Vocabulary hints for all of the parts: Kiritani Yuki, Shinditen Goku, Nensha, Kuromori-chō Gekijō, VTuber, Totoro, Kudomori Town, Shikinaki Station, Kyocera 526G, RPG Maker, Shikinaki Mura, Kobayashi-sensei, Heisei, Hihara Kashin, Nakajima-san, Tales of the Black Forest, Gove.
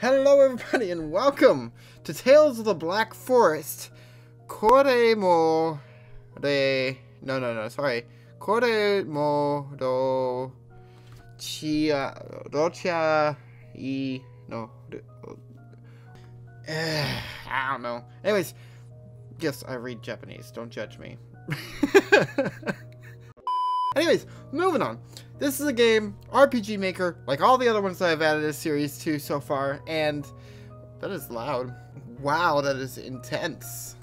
Hello everybody and welcome to Tales of the Black Forest. I don't know. Anyways, yes, I read Japanese. Don't judge me. Anyways, moving on. This is a game, RPG Maker, like all the other ones that I've added this series to so far, and that is loud. Wow, that is intense.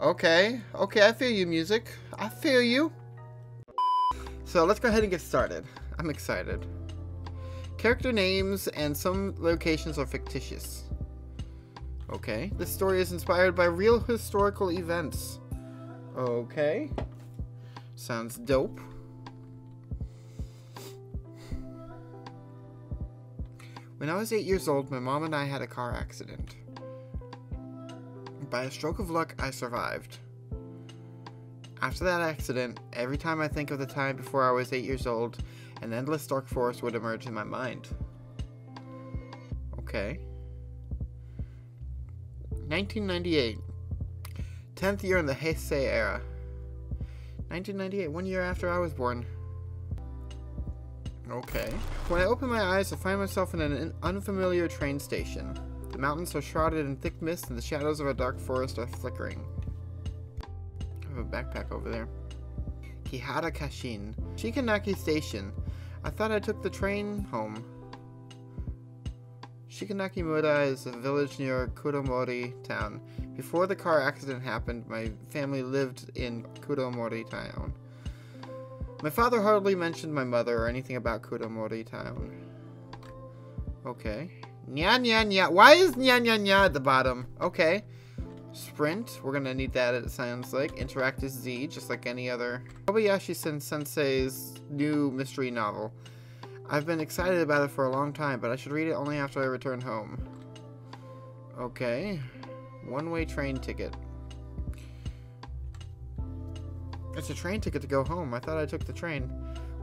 Okay, I feel you, music. I feel you. So let's go ahead and get started. I'm excited. Character names and some locations are fictitious. Okay, this story is inspired by real historical events. Okay, sounds dope. When I was 8 years old, my mom and I had a car accident. By a stroke of luck, I survived. After that accident, every time I think of the time before I was 8 years old, an endless dark forest would emerge in my mind. Okay. 1998. 10th year in the Heisei era. 1998, 1 year after I was born. Okay. When I open my eyes, I find myself in an unfamiliar train station. The mountains are shrouded in thick mist and the shadows of a dark forest are flickering. I have a backpack over there. Hihara Kashin. Shikinaki Station. I thought I took the train home. Shikinaki Mura is a village near Kudomori Town. Before the car accident happened, my family lived in Kudomori Town. My father hardly mentioned my mother or anything about Kudomori Town. Okay. Nya nya nya. Why is nya nya nya at the bottom? Okay. Sprint. We're gonna need that, it sounds like. Interact is Z, just like any other. Kobayashi-sensei's new mystery novel. I've been excited about it for a long time, but I should read it only after I return home. Okay. One-way train ticket. It's a train ticket to go home. I thought I took the train.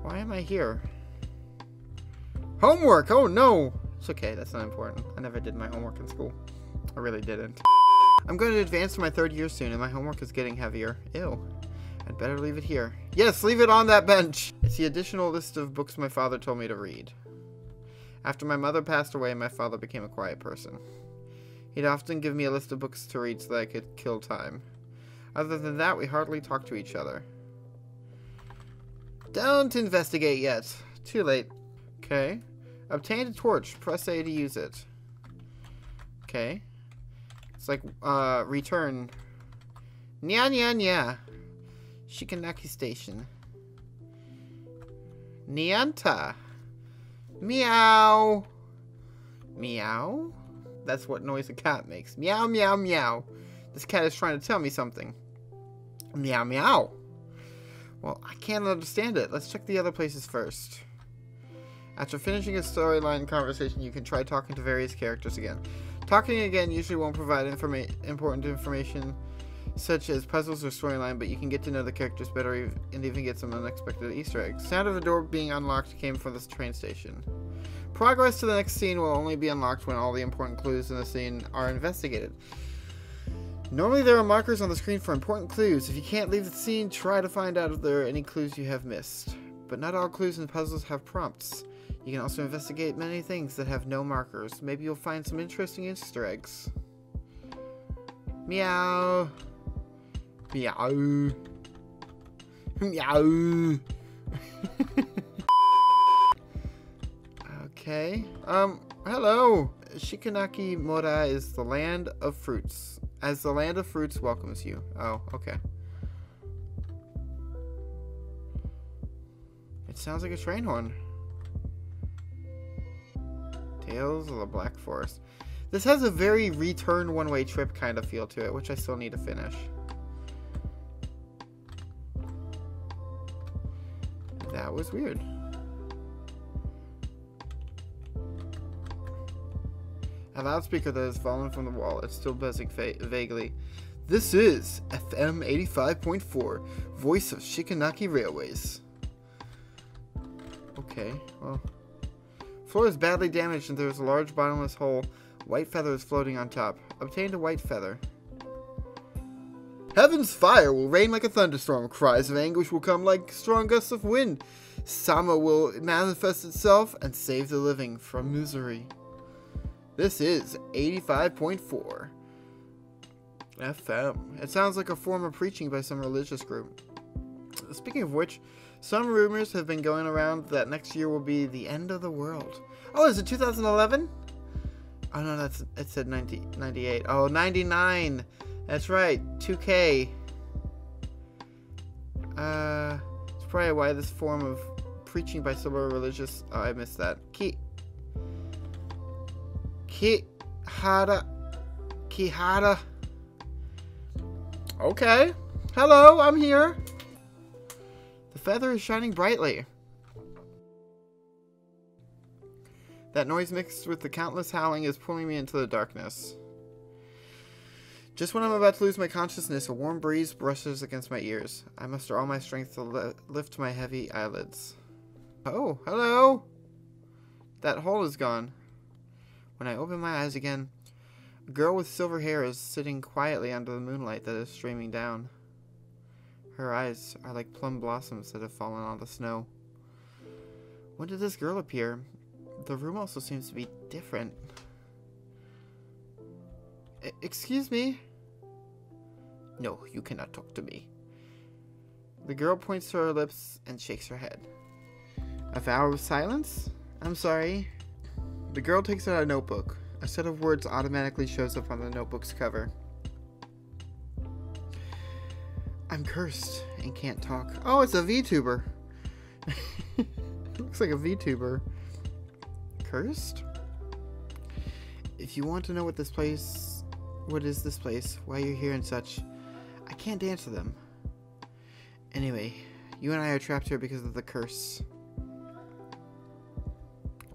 Why am I here? Homework! Oh no! It's okay, that's not important. I never did my homework in school. I really didn't. I'm going to advance to my 3rd year soon, and my homework is getting heavier. Ew. I'd better leave it here. Yes, leave it on that bench! It's the additional list of books my father told me to read. After my mother passed away, my father became a quiet person. He'd often give me a list of books to read so that I could kill time. Other than that, we hardly talk to each other. Don't investigate yet. Too late. Okay. Obtained a torch. Press A to use it. Okay. It's like, return. Nya nya nya. Shikinaki Station. Nianta. Meow. Meow? That's what noise a cat makes. Meow, meow, meow. This cat is trying to tell me something. Meow, meow. Well, I can't understand it. Let's check the other places first. After finishing a storyline conversation, you can try talking to various characters again. Talking again usually won't provide important information, such as puzzles or storyline, but you can get to know the characters better and even get some unexpected Easter eggs. Sound of the door being unlocked came from the train station. Progress to the next scene will only be unlocked when all the important clues in the scene are investigated. Normally there are markers on the screen for important clues. If you can't leave the scene, try to find out if there are any clues you have missed. But not all clues and puzzles have prompts. You can also investigate many things that have no markers. Maybe you'll find some interesting Easter eggs. Meow. Meow. Meow. Okay. Hello. Shikinaki Mura is the land of fruits. As the land of fruits welcomes you. Oh, okay. It sounds like a train horn. Tales of the Black Forest. This has a very return one-way trip kind of feel to it, which I still need to finish. That was weird. A loudspeaker that has fallen from the wall. It's still buzzing vaguely. This is FM 85.4, voice of Shikinaki Railways. Okay, well. The floor is badly damaged and there is a large bottomless hole. White feather is floating on top. Obtained a white feather. Heaven's fire will rain like a thunderstorm. Cries of anguish will come like strong gusts of wind. Sama will manifest itself and save the living from misery. This is 85.4 FM. It sounds like a form of preaching by some religious group. Speaking of which, some rumors have been going around that next year will be the end of the world. Oh, is it 2011? Oh no, that's, it said 98. Oh, 99. That's right, 2K. It's probably why this form of preaching by some religious. Oh, I missed that. Kihara. Okay. Hello, I'm here. The feather is shining brightly. That noise mixed with the countless howling is pulling me into the darkness. Just when I'm about to lose my consciousness, a warm breeze brushes against my ears. I muster all my strength to lift my heavy eyelids. Oh, hello! That hole is gone. When I open my eyes again, a girl with silver hair is sitting quietly under the moonlight that is streaming down. Her eyes are like plum blossoms that have fallen on the snow. When did this girl appear? The room also seems to be different. Excuse me? No, you cannot talk to me. The girl points to her lips and shakes her head. A vow of silence? I'm sorry. The girl takes out a notebook. A set of words automatically shows up on the notebook's cover. I'm cursed and can't talk. Oh, it's a VTuber. It looks like a VTuber. Cursed? If you want to know what this place, what is this place, why you're here and such, I can't answer them. Anyway, you and I are trapped here because of the curse.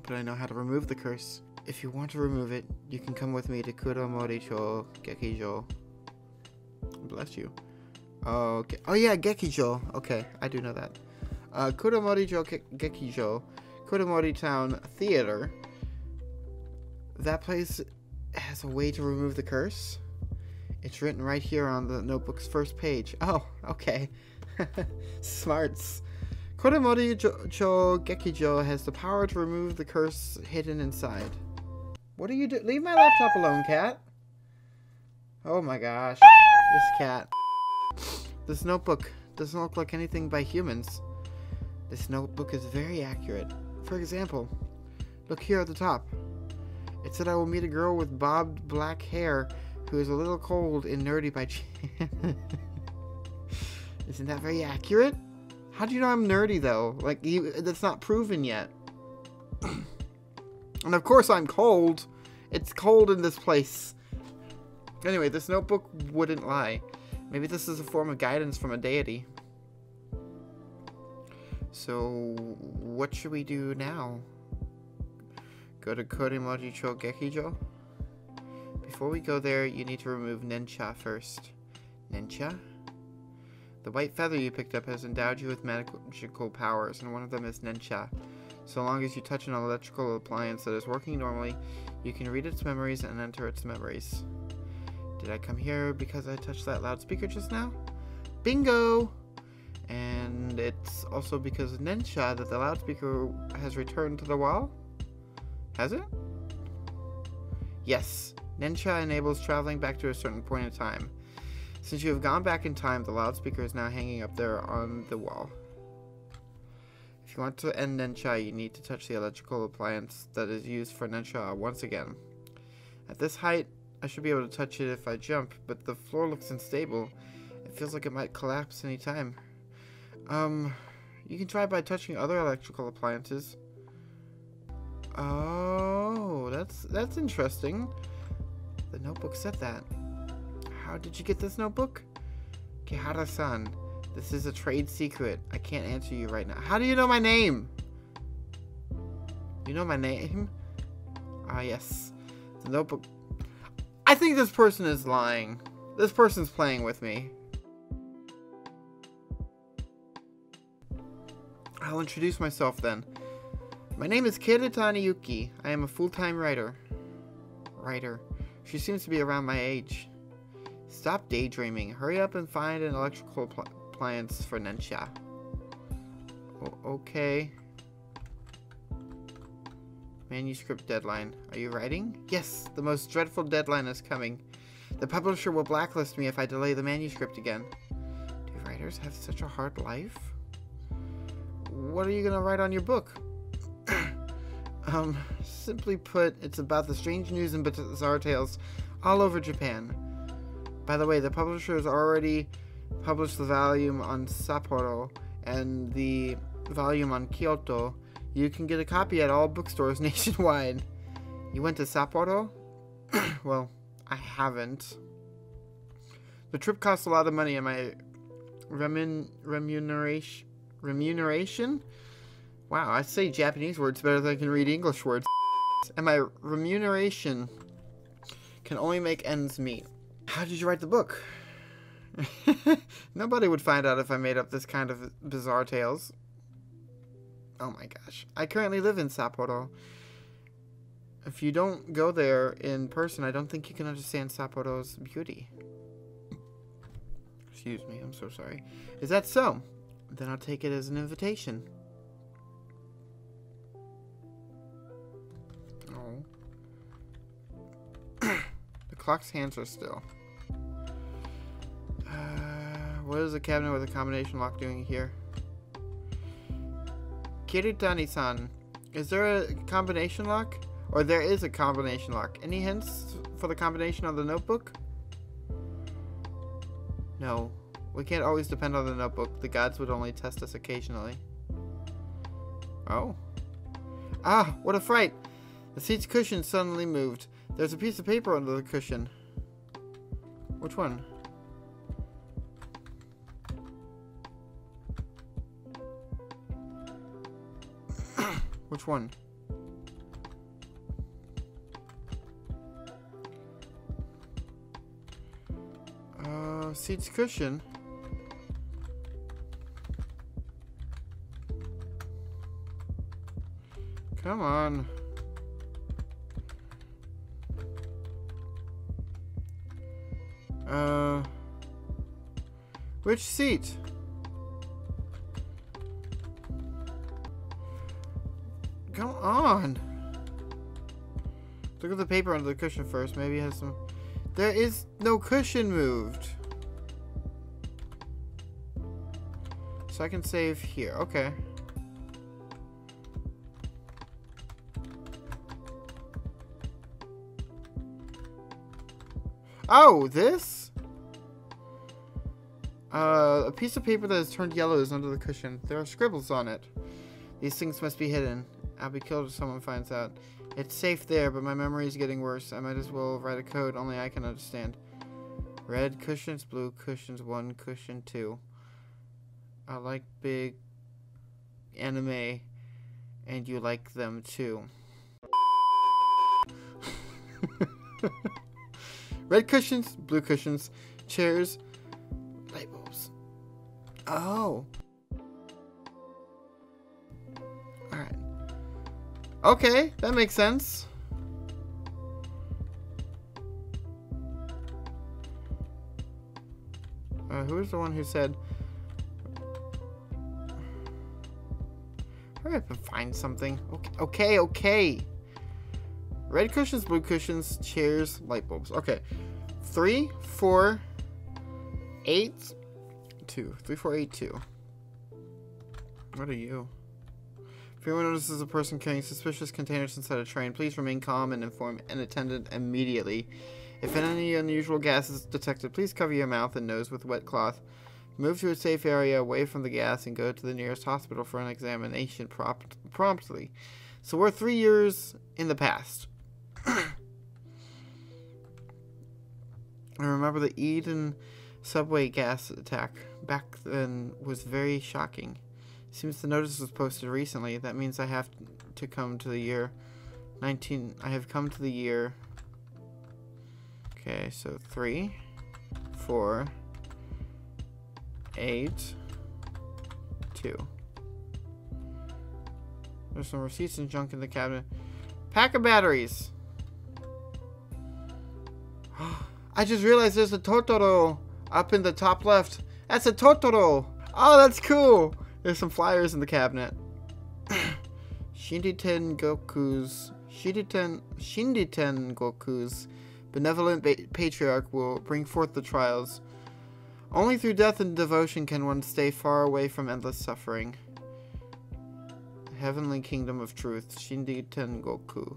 But I know how to remove the curse. If you want to remove it, you can come with me to Kuromori-chō Gekijō. Bless you. Okay. Oh yeah, Gekijo. Okay, I do know that. Kuromori-chō Gekijō, Kodomori Town Theater. That place has a way to remove the curse. It's written right here on the notebook's first page. Oh, okay. Smarts. Kuromori-chō Gekijō has the power to remove the curse hidden inside. What do you do? Leave my laptop alone, cat. Oh my gosh, this cat. This notebook doesn't look like anything by humans. This notebook is very accurate. For example, look here at the top. It said I will meet a girl with bobbed black hair who is a little cold and nerdy by chance. Isn't that very accurate? How do you know I'm nerdy though? Like, that's not proven yet. And of course I'm cold. It's cold in this place. Anyway, this notebook wouldn't lie. Maybe this is a form of guidance from a deity. So, what should we do now? Go to Kuromori-chō Gekijō? Before we go there, you need to remove Nensha first. Nensha? The white feather you picked up has endowed you with magical powers, and one of them is Nensha. So long as you touch an electrical appliance that is working normally, you can read its memories and enter its memories. Did I come here because I touched that loudspeaker just now? Bingo! And it's also because of Nensha that the loudspeaker has returned to the wall? Has it? Yes. Nensha enables traveling back to a certain point in time. Since you have gone back in time, the loudspeaker is now hanging up there on the wall. If you want to end Nensha, you need to touch the electrical appliance that is used for Nensha once again. At this height, I should be able to touch it if I jump, but the floor looks unstable. It feels like it might collapse any time. You can try by touching other electrical appliances. Oh, that's interesting. The notebook said that. How did you get this notebook? Kihara-san, this is a trade secret. I can't answer you right now. How do you know my name? You know my name? Ah, yes. The notebook... I think this person is lying. This person's playing with me. I'll introduce myself then. My name is Kiritani Yuki. I am a full-time writer. She seems to be around my age. Stop daydreaming. Hurry up and find an electrical appliance for Nensha. Okay. Manuscript deadline. Are you writing? Yes, the most dreadful deadline is coming. The publisher will blacklist me if I delay the manuscript again. Do writers have such a hard life? What are you going to write on your book? Simply put, it's about the strange news and bizarre tales all over Japan. By the way, the publisher has already published the volume on Sapporo and the volume on Kyoto. You can get a copy at all bookstores nationwide. You went to Sapporo? Well, I haven't. The trip costs a lot of money, and my remuneration? Wow, I say Japanese words better than I can read English words. And my remuneration can only make ends meet. How did you write the book? Nobody would find out if I made up this kind of bizarre tales. Oh my gosh. I currently live in Sapporo. If you don't go there in person, I don't think you can understand Sapporo's beauty. Excuse me, I'm so sorry. Is that so? Then I'll take it as an invitation. The clock's hands are still. What is a cabinet with a combination lock doing here? Kiritani-san, is there a combination lock? Or there is a combination lock. Any hints for the combination on the notebook? No. We can't always depend on the notebook. The gods would only test us occasionally. Oh. Ah, what a fright! The seat's cushion suddenly moved. There's a piece of paper under the cushion. Which one? Which one? Seat's cushion. Come on. Which seat? Come on! Look at the paper under the cushion first. Maybe it has some... There is no cushion moved! So I can save here. Okay. Oh! This? A piece of paper that is turned yellow is under the cushion. There are scribbles on it. These things must be hidden. I'll be killed if someone finds out. It's safe there, but my memory is getting worse. I might as well write a code only I can understand. Red cushions, blue cushions, one cushion, two. I like big anime, and you like them too. Red cushions, blue cushions, chairs, light bulbs. Oh. Okay, that makes sense. Who was the one who said... Hurry up and find something. Okay. Red cushions, blue cushions, chairs, light bulbs. Okay. 3, 4, 8, 2. 3, 4, 8, 2. What are you? If anyone notices a person carrying suspicious containers inside a train, please remain calm and inform an attendant immediately. If any unusual gas is detected, please cover your mouth and nose with wet cloth. Move to a safe area away from the gas and go to the nearest hospital for an examination promptly. So we're 3 years in the past. I remember the Eden subway gas attack. Back then was very shocking. Seems the notice was posted recently. That means I have to come to the year 19. I have come to the year. Okay, so 3, 4, 8, 2. There's some receipts and junk in the cabinet. Pack of batteries. I just realized there's a Totoro up in the top left. That's a Totoro. Oh, that's cool. There's some flyers in the cabinet. Shinditen Goku's benevolent patriarch will bring forth the trials. Only through death and devotion can one stay far away from endless suffering. Heavenly Kingdom of Truth, Shinditen Goku.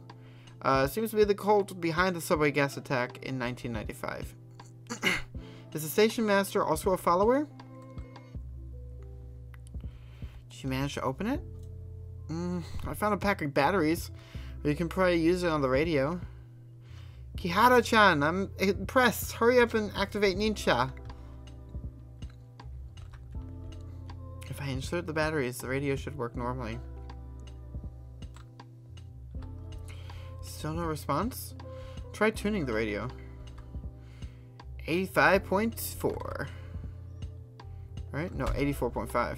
Seems to be the cult behind the subway gas attack in 1995. Is the station master also a follower? Did you manage to open it? I found a pack of batteries. You can probably use it on the radio. Kihara-chan, I'm impressed. Hurry up and activate Nensha. If I insert the batteries, the radio should work normally. Still no response? Try tuning the radio. 85.4. Right? No, 84.5.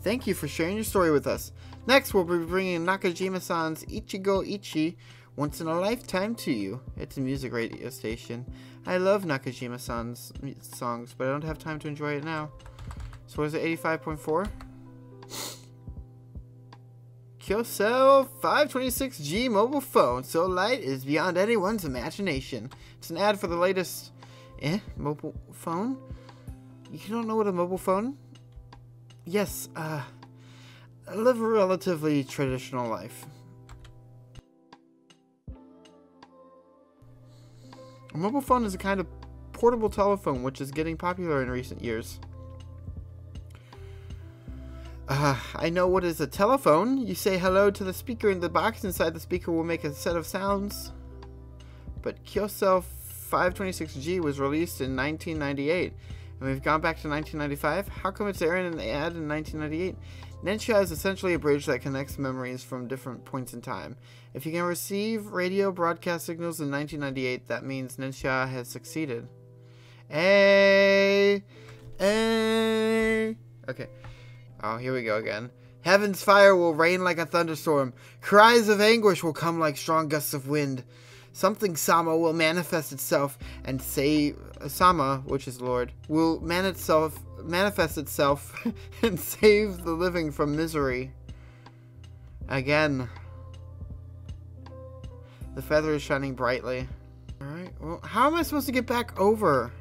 Thank you for sharing your story with us. Next, we'll be bringing Nakajima-san's Ichigo Ichi Once in a Lifetime to you. It's a music radio station. I love Nakajima-san's songs, but I don't have time to enjoy it now. So what is it, 85.4? Kyocera 526G mobile phone. So light is beyond anyone's imagination. It's an ad for the latest... mobile phone? You don't know what a mobile phone? Yes, I live a relatively traditional life. A mobile phone is a kind of portable telephone which is getting popular in recent years. I know what is a telephone. You say hello to the speaker in the box. Inside the speaker will make a set of sounds. But Kyocera 526G was released in 1998. And we've gone back to 1995. How come it's there in an ad in 1998? Nensha is essentially a bridge that connects memories from different points in time. If you can receive radio broadcast signals in 1998, that means Nensha has succeeded. Hey! Okay. Oh, here we go again. Heaven's fire will rain like a thunderstorm. Cries of anguish will come like strong gusts of wind. Something Sama will manifest itself and save Sama, which is Lord, will manifest itself and save the living from misery. Again. The feather is shining brightly. Alright, well, how am I supposed to get back over?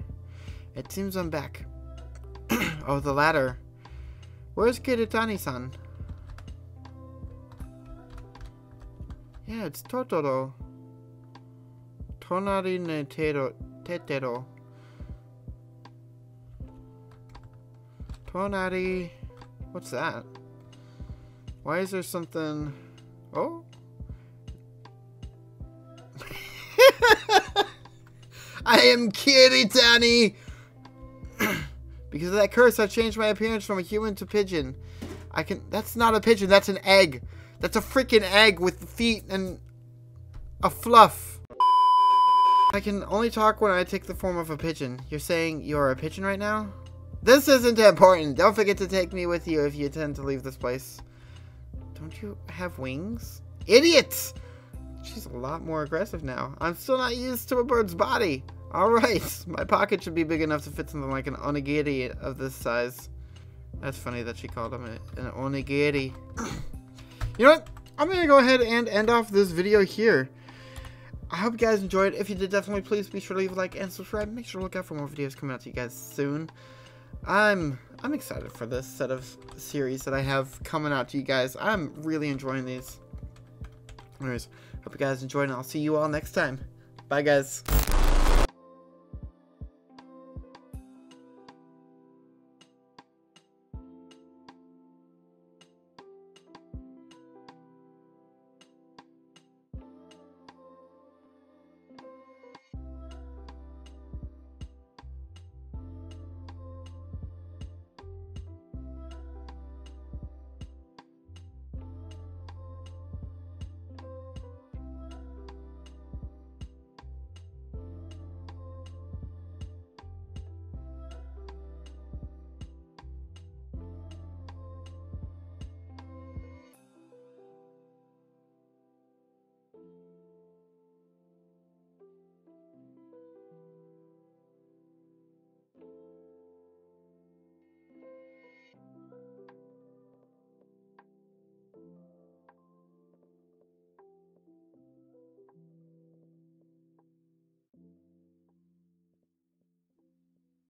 It seems I'm back. Oh, the ladder. Where's Kiritani-san? Yeah, it's Totoro. Tonari ne tetero. Tonari... What's that? Why is there something... Oh? I am Kiritani! Because of that curse, I changed my appearance from a human to pigeon. I can... That's not a pigeon, that's an egg. That's a freaking egg with feet and... a fluff. I can only talk when I take the form of a pigeon. You're saying you're a pigeon right now? This isn't important. Don't forget to take me with you if you intend to leave this place. Don't you have wings? Idiots! She's a lot more aggressive now. I'm still not used to a bird's body. Alright, my pocket should be big enough to fit something like an onigiri of this size. That's funny that she called him an onigiri. You know what? I'm gonna go ahead and end off this video here. I hope you guys enjoyed. If you did, definitely please be sure to leave a like and subscribe. Make sure to look out for more videos coming out to you guys soon. I'm excited for this set of series that I have coming out to you guys. I'm really enjoying these. Anyways, hope you guys enjoyed, and I'll see you all next time. Bye, guys.